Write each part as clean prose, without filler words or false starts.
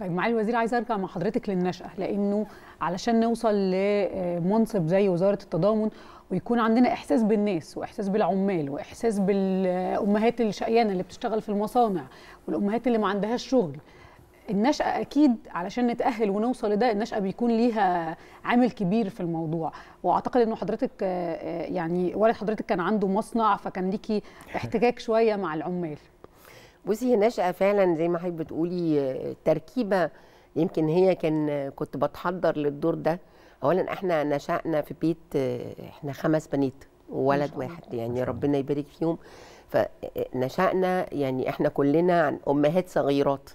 طيب معالي الوزير، عايز ارجع مع حضرتك للنشأة، لانه علشان نوصل لمنصب زي وزارة التضامن ويكون عندنا احساس بالناس واحساس بالعمال واحساس بالامهات الشقيانة اللي بتشتغل في المصانع والامهات اللي ما عندهاش شغل، النشأة اكيد علشان نتأهل ونوصل لده النشأة بيكون ليها عامل كبير في الموضوع. واعتقد انه حضرتك يعني والد حضرتك كان عنده مصنع، فكان ليكي احتكاك شوية مع العمال. بصي، هي النشأة فعلا زي ما حضرتك بتقولي تركيبه، يمكن هي كنت بتحضر للدور ده. اولا احنا نشأنا في بيت، احنا 5 بنات وولد واحد، يعني ربنا يبارك فيهم. فنشأنا يعني احنا كلنا عن امهات صغيرات.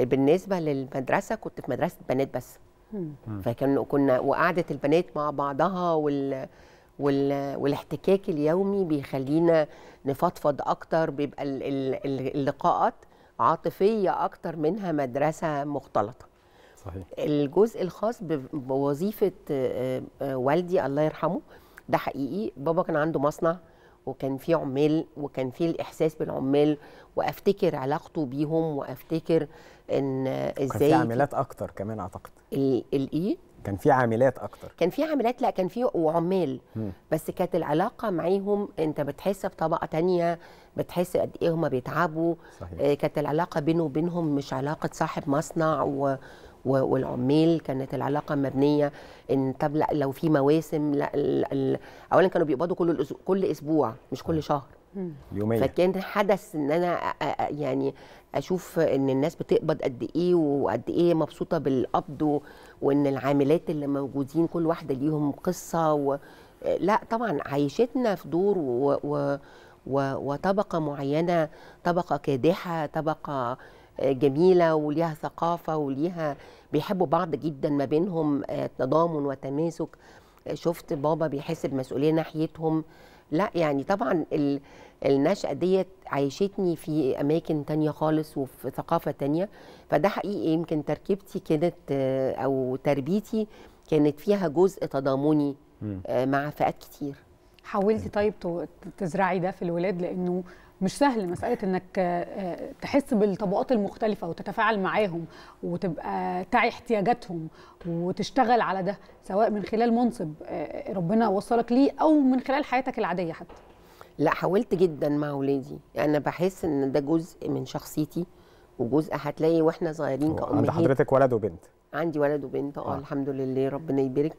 وبالنسبه للمدرسه كنت في مدرسه بنات بس، فكنا وقعدة البنات مع بعضها والاحتكاك اليومي بيخلينا نفضفض اكتر، بيبقى اللقاءات عاطفيه اكتر منها مدرسه مختلطه. صحيح. الجزء الخاص بوظيفه والدي الله يرحمه، ده حقيقي بابا كان عنده مصنع وكان في عمال وكان في الاحساس بالعمال، وافتكر علاقته بيهم وافتكر ان ازاي كان في عاملات اكتر كمان. اعتقد الايه كان في عاملات اكتر، كان في عاملات، لا كان في وعمال بس كانت العلاقه معاهم انت بتحس بطبقه تانية، بتحس قد ايه هم بيتعبوا. كانت العلاقه بينه وبينهم مش علاقه صاحب مصنع والعمال، كانت العلاقه مبنيه ان طب لا لو في مواسم، لا اولا كانوا بيقبضوا كل اسبوع مش كل شهر، يوميا. فكان حدث ان انا يعني اشوف ان الناس بتقبض قد ايه وقد ايه مبسوطه بالقبض، وان العاملات اللي موجودين كل واحده ليهم قصه لا طبعا عيشتنا في دور وطبقه معينه، طبقه كادحه، طبقه جميله وليها ثقافه وليها بيحبوا بعض جدا، ما بينهم تضامن وتماسك. شفت بابا بيحس بمسؤوليه ناحيتهم. لا يعني طبعا النشأة ديت عيشتني في اماكن تانية خالص وفي ثقافه تانية، فده حقيقي يمكن تركيبتي كانت او تربيتي كانت فيها جزء تضامني مع فئات كتير. حاولتي طيب تزرعي ده في الولاد، لانه مش سهل مسألة انك تحس بالطبقات المختلفة وتتفاعل معاهم وتبقى تعي احتياجاتهم وتشتغل على ده، سواء من خلال منصب ربنا وصلك ليه او من خلال حياتك العادية حتى. لا حاولت جدا مع اولادي، انا بحس ان ده جزء من شخصيتي وجزء هتلاقي واحنا صغيرين كأمهات. عند حضرتك ولد وبنت؟ عندي ولد وبنت، الحمد لله ربنا يبارك.